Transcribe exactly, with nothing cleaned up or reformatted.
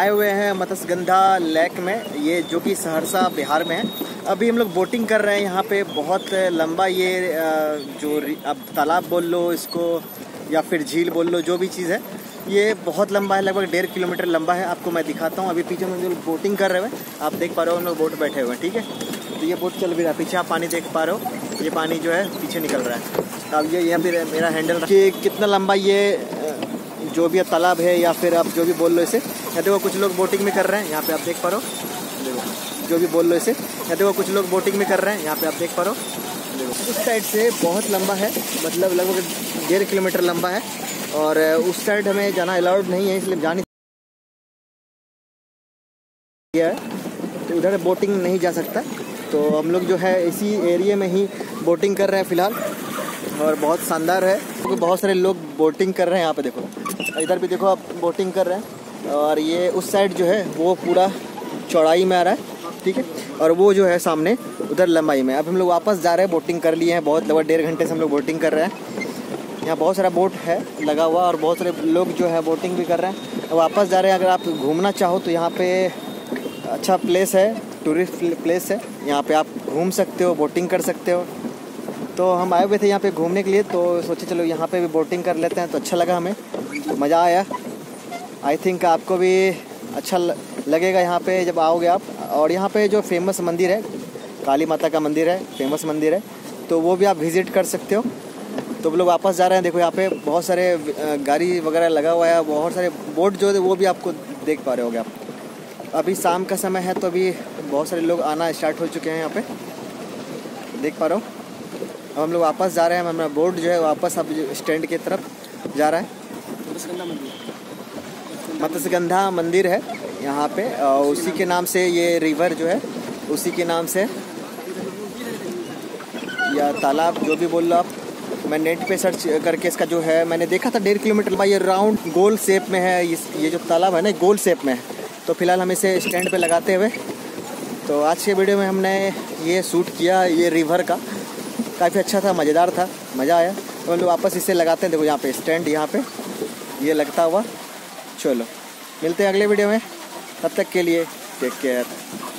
आए हुए हैं मत्स्यगंधा लेक में, ये जो कि सहरसा बिहार में है। अभी हम लोग बोटिंग कर रहे हैं यहाँ पे। बहुत लंबा ये जो अब तालाब बोल लो इसको या फिर झील बोल लो, जो भी चीज़ है ये बहुत लंबा है, लगभग डेढ़ किलोमीटर लंबा है। आपको मैं दिखाता हूँ। अभी पीछे हम लोग बोटिंग कर रहे हैं, आप देख पा रहे हो हम लोग बोट बैठे हुए हैं। ठीक है, तो ये बोट चल भी रहा है। पीछे आप पानी देख पा रहे हो, ये पानी जो है पीछे निकल रहा है। अब ये यहाँ पे मेरा हैंडल कि कितना लंबा ये जो भी तालाब है या फिर आप जो भी बोल लो इसे। या देखो कुछ लोग बोटिंग में कर रहे हैं, यहाँ पे आप देख पा रहे हो। देखो जो भी बोल लो इसे। या देखो कुछ लोग बोटिंग में कर रहे हैं, यहाँ पे आप देख पा रहे हो। देखो उस साइड से बहुत लंबा है, मतलब लगभग डेढ़ किलोमीटर लंबा है। और उस साइड हमें जाना अलाउड नहीं है, इसलिए जा नहीं है, तो उधर बोटिंग नहीं जा सकता। तो हम लोग जो है इसी एरिया में ही बोटिंग कर रहे हैं फ़िलहाल, और बहुत शानदार है। तो बहुत सारे लोग बोटिंग कर रहे हैं यहाँ पे। देखो इधर भी देखो आप बोटिंग कर रहे हैं। और ये उस साइड जो है वो पूरा चौड़ाई में आ रहा है, ठीक है, और वो जो है सामने उधर लंबाई में। अब हम लोग वापस जा रहे हैं, बोटिंग कर लिए हैं। बहुत लगभग डेढ़ घंटे से हम लोग बोटिंग कर रहे हैं। यहाँ बहुत सारा बोट है लगा हुआ और बहुत सारे लोग जो है बोटिंग भी कर रहे हैं, वापस जा रहे हैं। अगर आप घूमना चाहो तो यहाँ पे अच्छा प्लेस है, टूरिस्ट प्लेस है, यहाँ पे आप घूम सकते हो, बोटिंग कर सकते हो। तो हम आए हुए थे यहाँ पे घूमने के लिए, तो सोचे चलो यहाँ पे भी बोटिंग कर लेते हैं। तो अच्छा लगा हमें, मज़ा आया। आई थिंक आपको भी अच्छा लगेगा यहाँ पे जब आओगे आप। और यहाँ पे जो फेमस मंदिर है, काली माता का मंदिर है, फेमस मंदिर है, तो वो भी आप विज़िट कर सकते हो। तो हम लोग वापस जा रहे हैं। देखो यहाँ पे बहुत सारे गाड़ी वगैरह लगा हुआ है, बहुत सारे बोट जो है वो भी आपको देख पा रहे होगे आप। अभी शाम का समय है, तो अभी बहुत सारे लोग आना स्टार्ट हो चुके हैं यहाँ पे, देख पा रहे हो। अब हम लोग वापस जा रहे हैं। हमारा बोट जो है वापस अब स्टैंड की तरफ जा रहा है। मत्स्यगंधा मंदिर है यहाँ पे, और उसी के नाम से ये रिवर जो है उसी के नाम से, या तालाब जो भी बोल लो आप। मैं नेट पे सर्च करके इसका जो है मैंने देखा था, डेढ़ किलोमीटर लंबा ये राउंड गोल शेप में है। ये जो तालाब है ना गोल शेप में है। तो फिलहाल हम इसे स्टैंड पर लगाते हुए, तो आज के वीडियो में हमने ये शूट किया ये रिवर का। काफ़ी अच्छा था, मज़ेदार था, मज़ा आया। तो हम लोग वापस इसे लगाते हैं। देखो यहाँ पे स्टैंड यहाँ पे ये लगता हुआ। चलो मिलते हैं अगले वीडियो में, तब तक के लिए टेक केयर।